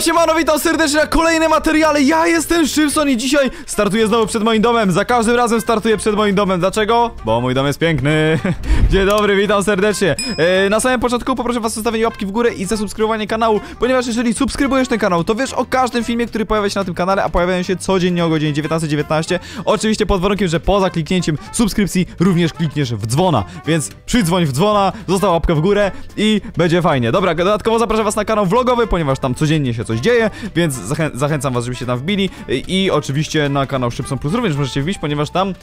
Siemano, witam serdecznie na kolejne materiale. Ja jestem Szczypson i dzisiaj startuję znowu przed moim domem. Za każdym razem startuję przed moim domem. Dlaczego? Bo mój dom jest piękny. Dzień dobry, witam serdecznie. Na samym początku poproszę was o zostawienie łapki w górę i zasubskrybowanie kanału, ponieważ jeżeli subskrybujesz ten kanał, to wiesz o każdym filmie, który pojawia się na tym kanale, a pojawiają się codziennie o godzinie 19:19. Oczywiście pod warunkiem, że poza kliknięciem subskrypcji również klikniesz w dzwona. Więc przydzwoń w dzwona, zostaw łapkę w górę i będzie fajnie. Dobra, dodatkowo zapraszam was na kanał vlogowy, ponieważ tam codziennie się coś dzieje, więc zachęcam was, żebyście tam wbili i oczywiście na kanał Szczypson Plus również możecie wbić, ponieważ tam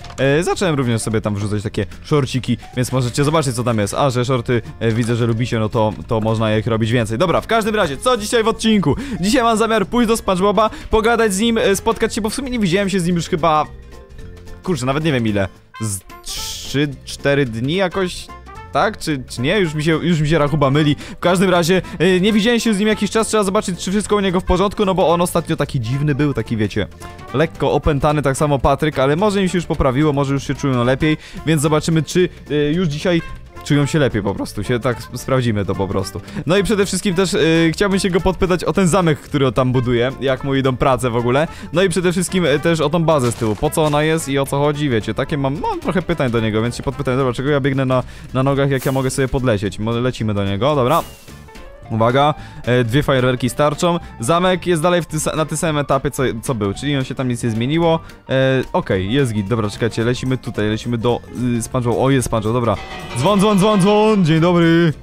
zacząłem również sobie tam wrzucać takie szorciki, więc możecie zobaczyć, co tam jest. A że shorty widzę, że lubicie, no to można ich robić więcej. Dobra, w każdym razie, co dzisiaj w odcinku? Dzisiaj mam zamiar pójść do SpongeBoba, pogadać z nim, spotkać się, bo w sumie nie widziałem się z nim już chyba... Kurczę, nawet nie wiem ile. Z 3-4 dni jakoś... Tak? Czy nie? Już mi się rachuba myli. W każdym razie nie widziałem się z nim jakiś czas. Trzeba zobaczyć, czy wszystko u niego w porządku. No bo on ostatnio taki dziwny był, taki wiecie, lekko opętany, tak samo Patryk. Ale może im się już poprawiło, może już się czują lepiej. Więc zobaczymy, czy już dzisiaj czują się lepiej po prostu, tak sprawdzimy to po prostu. No i przede wszystkim też chciałbym się go podpytać o ten zamek, który tam buduje, jak mu idą prace w ogóle. No i przede wszystkim też o tą bazę z tyłu, po co ona jest i o co chodzi, wiecie, takie mam trochę pytań do niego, więc się podpytałem. Dobra, czego ja biegnę na nogach, jak ja mogę sobie podlecieć? Lecimy do niego, dobra. Uwaga, dwie fajerwerki starczą. Zamek jest dalej na tym samym etapie co był, czyli on się tam nic nie zmieniło. Okej, jest git, dobra, czekajcie. Lecimy tutaj, lecimy do SpongeBob. O, jest SpongeBob, dobra. Dzwon, dzień dobry.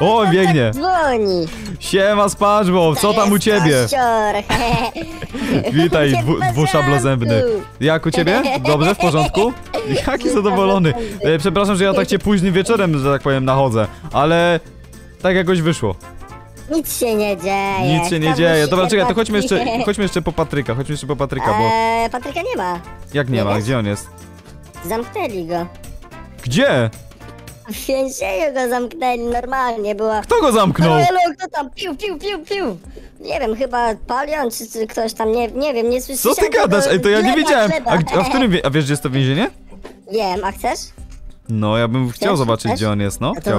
O, biegnie. Dzwoni. Siema SpongeBob, co tam u ciebie? Witaj, dwuszablozębny. Jak u ciebie? Dobrze, w porządku? Jaki zadowolony. Przepraszam, że ja tak cię późnym wieczorem, że tak powiem, nachodzę, ale tak jakoś wyszło. Nic się nie dzieje. Nic się nie dzieje. Dobra, czekaj, to chodźmy jeszcze po Patryka. Bo... Patryka nie ma. Jak nie ma? Gdzie on jest? Zamknęli go. Gdzie? W więzieniu go zamknęli, normalnie była... Kto go zamknął? Kto tam pił. Nie wiem, chyba Palion czy ktoś tam, nie wiem, nie słyszałem. Co ty gadasz? Ej, to ja nie wiedziałem. A wiesz, gdzie jest to więzienie? Wiem, a chcesz? No, ja bym chciał zobaczyć, gdzie on jest, no. A to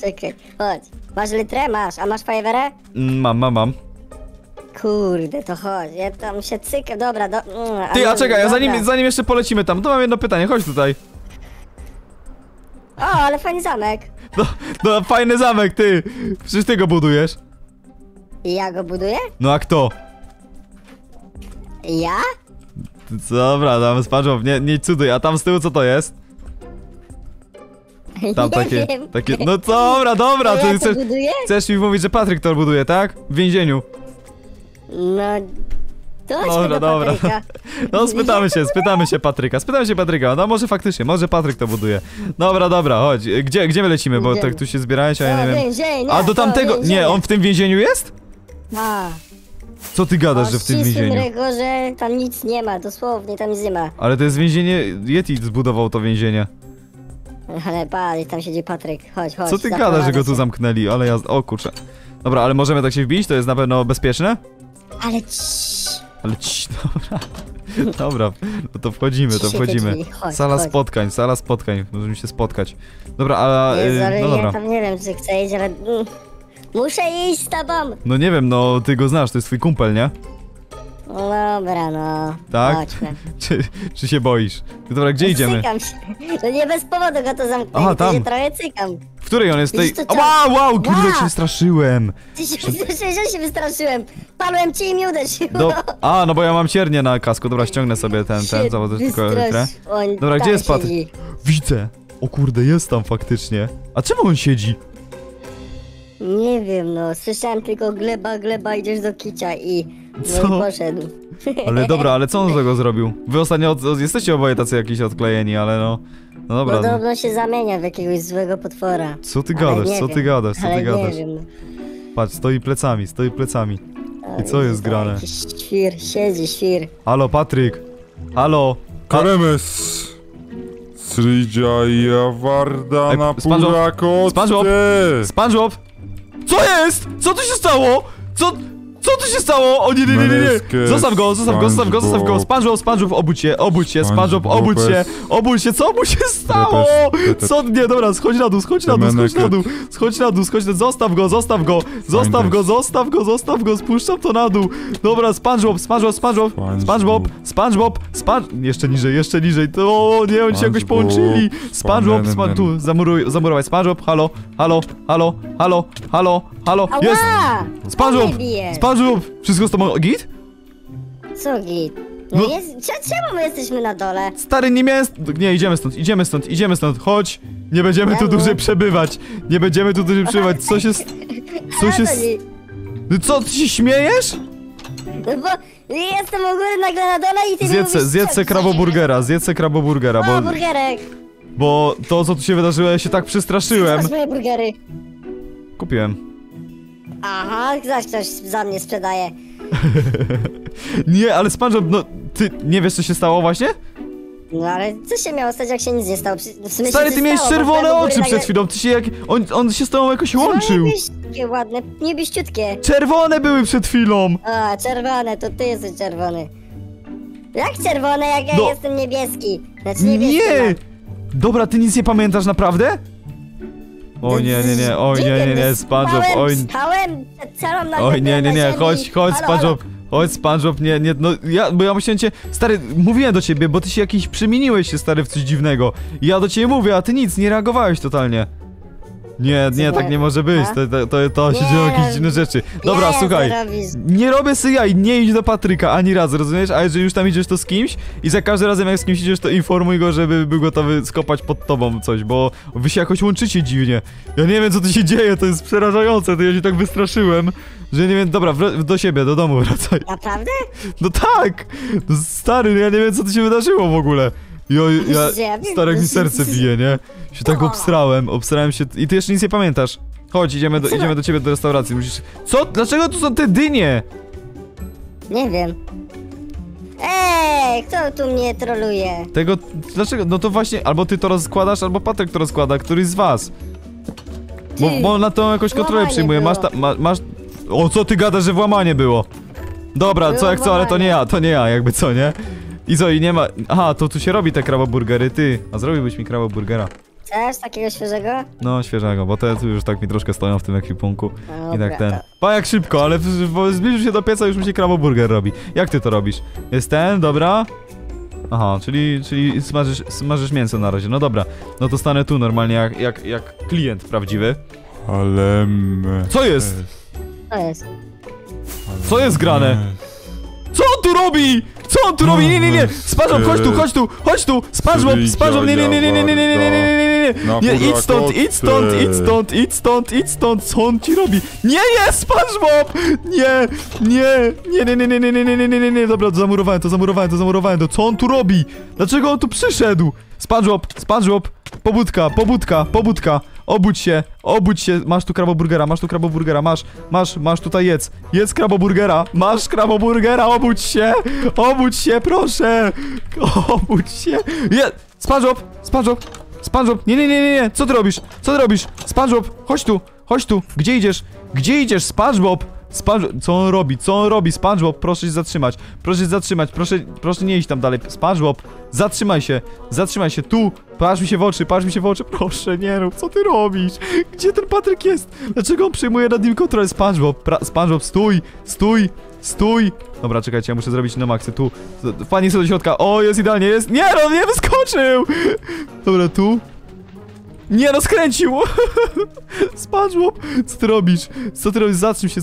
czekaj, chodź. Masz litrę? Masz. A masz fajerwerę? Mam. Kurde, to chodź. Ja tam się cykę, dobra, Ty, a czekaj, ja zanim jeszcze polecimy tam, to mam jedno pytanie, chodź tutaj. O, ale fajny zamek. No, fajny zamek, ty. Przecież ty go budujesz. Ja go buduję? No, a kto? Ja? Dobra, tam SpongeBob, nie cuduj, a tam z tyłu co to jest? Tam takie. No dobra, to ja chcesz mi mówić, że Patryk to buduje, tak? W więzieniu. No. Dobra. No spytamy się Patryka. No może faktycznie, może Patryk to buduje. Dobra, chodź. Gdzie my lecimy? Bo tak tu się zbierałeś, a ja nie wiem. A do tamtego. Nie, on w tym więzieniu jest? A. Co ty gadasz, że w tym więzieniu? Że tam nic nie ma, dosłownie tam nic nie ma. Ale to jest więzienie. Yeti zbudował to więzienie. Ale bali, tam siedzi Patryk, chodź. Co ty gadasz, że go tu zamknęli, ale ja... O kurczę. Dobra, ale możemy tak się wbić? To jest na pewno bezpieczne? Ale ciii, dobra. Dobra, no to wchodzimy. Sala spotkań, możemy się spotkać. Dobra, ale... no dobra. Ja tam nie wiem, czy chcę iść, ale... Muszę iść z tobą! No nie wiem, no ty go znasz, to jest twój kumpel, nie? Dobra, no. Tak? Chodźmy. Czy się boisz? Dobra, gdzie idziemy? Cykam się. No nie bez powodu go to zamknęli. Aha, tam. To się trochę cykam. W której on jest? Tej... Wow, kurde, się wystraszyłem. Się wystraszyłem. Palłem ci i mi uderzyło. No bo ja mam ciernię na kasku. Dobra, ściągnę sobie ten. Zawodzę tylko elektrę. Dobra, gdzie jest Patryk? Widzę. O kurde, jest tam faktycznie. A czemu on siedzi? Nie wiem, no. Słyszałem tylko gleba, idziesz do kicia i... Co? No i poszedł. Ale dobra, ale co on z tego zrobił? Wy ostatnio jesteście oboje tacy jakiś odklejeni, ale no... No dobra. Podobno się zamienia w jakiegoś złego potwora. Co ty gadasz? Nie wiem. Patrz, stoi plecami. I co jest grane? Siedzi świr. Halo, Patryk. Halo. Karemes. Sridzia warda na SpongeBob. Co jest? Co tu się stało? Co... Co tu się stało? O nie. Zostaw go. SpongeBob, obudź się. SpongeBob, obudź się. Co mu się stało? Co? Nie, dobra, schodź na dół. Zostaw go. Spuszczam to na dół. Dobra, SpongeBob. Jeszcze niżej. O nie, oni się jakoś połączyli. SpongeBob, tu, zamurować. SpongeBob, halo. Jest! SpongeBob! Wszystko z tobą git? Co git? No, no jest, czemu my jesteśmy na dole? Stary, nie miałem... Nie, idziemy stąd, chodź! Nie będziemy tu dłużej przebywać! Co, ty się śmiejesz? No bo... Jestem u góry, nagle na dole i ty mi mówisz... Zjedz se kraboburgera, bo... Bo to, co tu się wydarzyło, ja się tak przestraszyłem. Masz moje burgery. Kupiłem. Aha, ktoś za mnie sprzedaje. Nie, ale SpongeBob, no ty nie wiesz, co się stało właśnie? No ale co się miało stać, jak się nic nie stało? W sumie stary, ty miałeś czerwone oczy przed chwilą, ty się jak... On się z tobą jakoś łączył. Takie ładne, niebieściutkie. Czerwone były przed chwilą. A, czerwone, to ty jesteś czerwony. Jak czerwone, jak no. Ja jestem niebieski. Znaczy niebieski. Nie! No. Dobra, ty nic nie pamiętasz, naprawdę? O nie, SpongeBob, oj nie, chodź, SpongeBob, nie, no, bo ja myślałem cię, stary, mówiłem do ciebie, bo ty się jakiś przemieniłeś się, stary, w coś dziwnego. Ja do ciebie mówię, a ty nic, nie reagowałeś totalnie. Nie, tak nie może być, to się dzieją jakieś dziwne rzeczy. Dobra, słuchaj, nie robię sobie jaj, nie idź do Patryka ani raz, rozumiesz? A jeżeli już tam idziesz, to z kimś i za każdym razem jak z kimś idziesz, to informuj go, żeby był gotowy skopać pod tobą coś, bo wy się jakoś łączycie dziwnie. Ja nie wiem, co tu się dzieje, to jest przerażające, to ja się tak wystraszyłem, że nie wiem, dobra, do siebie, do domu wracaj. Naprawdę? No tak, no, stary, ja nie wiem, co tu się wydarzyło w ogóle. Ja starek mi serce bije, nie? Się tak obsrałem się i ty jeszcze nic nie pamiętasz. Chodź, idziemy do ciebie do restauracji. Musisz... Co? Dlaczego tu są te dynie? Nie wiem. Ej, kto tu mnie troluje? Tego, dlaczego? No to właśnie, albo ty to rozkładasz, albo Patryk to rozkłada, któryś z was. Bo on na tą jakąś kontrolę przyjmuje, masz... O, co ty gadasz, że włamanie było? Dobra, było co jak włamanie. Co, ale to nie ja, jakby co, nie? I nie ma... Aha, to tu się robi te kraboburgery, ty. A zrobiłbyś mi kraboburgera. Chcesz takiego świeżego? No, świeżego, bo te tu już tak mi troszkę stoją w tym ekwipunku. No, i tak ten... Pa, jak szybko, ale zbliżył się do pieca, już mi się kraboburger robi. Jak ty to robisz? Jest ten, dobra? Aha, czyli smażysz mięso na razie, no dobra. No to stanę tu normalnie jak klient prawdziwy. Ale... Co jest? Co jest grane? Co on tu robi? Nie. SpongeBob, chodź tu. SpongeBob, nie. Idź stąd. Co on ci robi? Nie, SpongeBob! Nie. Dobra, zamurowałem to. Co on tu robi? Dlaczego on tu przyszedł? SpongeBob. Pobudka. Obudź się, masz tu kraboburgera, masz tutaj jedz kraboburgera, obudź się, proszę, SpongeBob, nie, co ty robisz, SpongeBob, chodź tu, gdzie idziesz, SpongeBob, co on robi, SpongeBob, proszę się zatrzymać, proszę nie iść tam dalej, SpongeBob, zatrzymaj się, tu, patrz mi się w oczy, proszę, nie rób, co ty robisz, gdzie ten Patryk jest, dlaczego on przyjmuje nad nim kontrolę, SpongeBob, stój, dobra, czekajcie, ja muszę zrobić na maksy, tu, fajnie sobie do środka, o, jest idealnie, nie, on nie wyskoczył, dobra, tu, nie, rozkręcił! SpongeBob! Co ty robisz? Zatrzym się.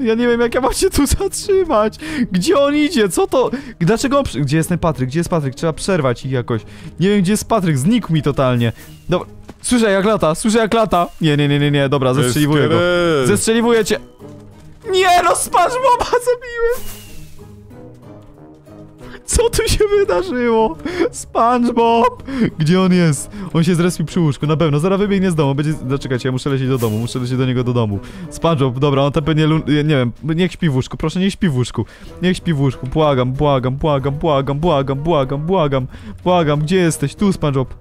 Ja nie wiem, jak ja mam się tu zatrzymać. Gdzie on idzie? Co to? Dlaczego on... Gdzie jest ten Patryk? Trzeba przerwać ich jakoś. Nie wiem, gdzie jest Patryk. Znikł mi totalnie. Dobra. Słyszę jak lata. Nie. Dobra, zestrzeliwuję go. Zestrzeliwuję cię. Nie, no SpongeBoba zabiłem! Co tu się wydarzyło? SpongeBob! Gdzie on jest? On się zrespił przy łóżku, na pewno. Zaraz wybiegnie z domu, będzie... Zaczekajcie, ja muszę lecieć do niego do domu. SpongeBob, dobra, on tam pewnie... Nie wiem, niech śpi w łóżku, proszę, niech śpi w łóżku. Błagam, gdzie jesteś? Tu, SpongeBob.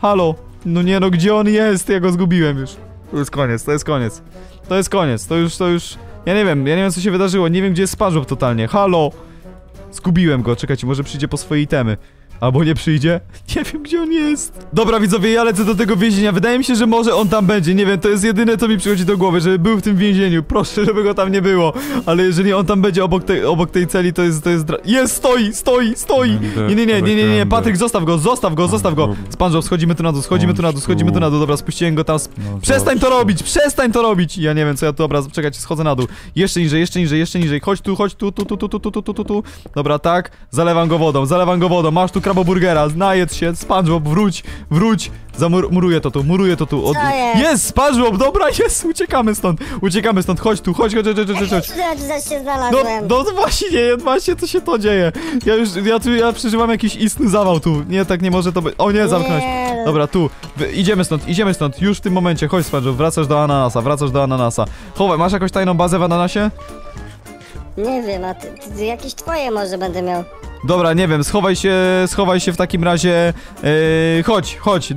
Halo. No nie, no, gdzie on jest? Ja go zgubiłem już. To jest koniec, to jest koniec. To jest koniec, to już... Ja nie wiem co się wydarzyło, nie wiem gdzie jest SpongeBob totalnie, halo! Zgubiłem go, czekajcie, może przyjdzie po swoje itemy. Albo nie przyjdzie? Nie wiem gdzie on jest. Dobra widzowie, ja lecę do tego więzienia, wydaje mi się, że może on tam będzie, nie wiem, to jest jedyne co mi przychodzi do głowy, żeby był w tym więzieniu, proszę, żeby go tam nie było. Ale jeżeli on tam będzie obok tej celi, to jest... Jest, stoi! Nie, Patryk, zostaw go! SpongeBob, schodzimy tu na dół, dobra, spuściłem go tam... Przestań to robić! Ja nie wiem co ja tu, dobra, czekajcie, schodzę na dół. Jeszcze niżej, chodź tu. Dobra, tak, zalewam go wodą, masz tu burgera, znajedz się, SpongeBob, wróć, muruję to tu. Jest SpongeBob, dobra, jest, uciekamy stąd, chodź tu, chodź. No właśnie, co się to dzieje? Ja przeżywam jakiś istny zawał tu, nie, tak nie może to być, o nie, zamknąć. Dobra, tu, idziemy stąd, już w tym momencie, chodź SpongeBob, wracasz do ananasa. Chowaj, masz jakąś tajną bazę w ananasie? Nie wiem, a ty jakieś twoje może będę miał. Dobra, nie wiem, schowaj się w takim razie, chodź,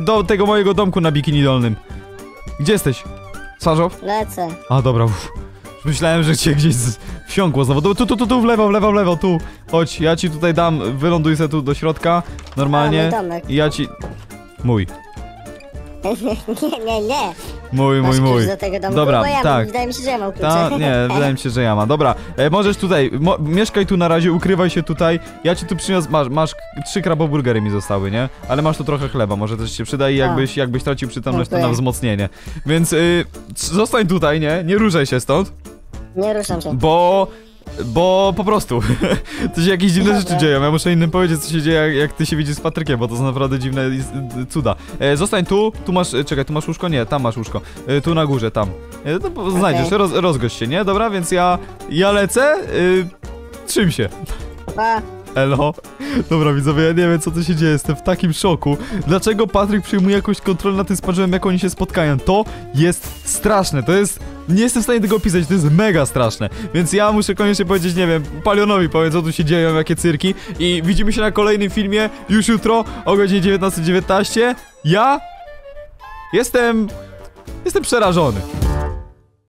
do tego mojego domku na Bikini Dolnym. Gdzie jesteś? SpongeBob? Lecę. A, dobra, uff. Myślałem, że cię gdzieś wsiąkło znowu. Tu, w lewo, tu. Chodź, ja ci tutaj dam, wyląduj se tu do środka, normalnie. A, mój domek. I ja ci... Mój. Nie. Mój. Do tego domu. Dobra, ja tak. Wydaje mi się, że ja mam klucze. Wydaje mi się, że ja mam. Dobra, możesz tutaj, mieszkaj tu na razie, ukrywaj się tutaj. Ja ci tu przyniosę, masz 3 kraboburgery mi zostały, nie? Ale masz tu trochę chleba, może też się przyda i jakbyś tracił przytomność, to na wzmocnienie. Więc zostań tutaj, nie? Nie ruszaj się stąd. Nie ruszam się. Bo po prostu to się jakieś dziwne rzeczy dzieją, ja muszę innym powiedzieć co się dzieje jak ty się widzisz z Patrykiem, bo to są naprawdę dziwne cuda. Zostań tu masz, czekaj, tu masz łóżko? Nie, tam masz łóżko, tu na górze, tam. To znajdziesz, rozgość się, nie? Dobra, więc ja lecę, trzym się. Pa. Elo. Dobra widzowie, ja nie wiem co tu się dzieje, jestem w takim szoku. Dlaczego Patryk przyjmuje jakąś kontrolę nad tym SpongeBobem, jak oni się spotkają? To jest straszne, to jest... Nie jestem w stanie tego opisać, to jest mega straszne. Więc ja muszę koniecznie powiedzieć, nie wiem, Palionowi powiem, co tu się dzieje, jakie cyrki. I widzimy się na kolejnym filmie, już jutro, o godzinie 19:19. Ja... Jestem przerażony.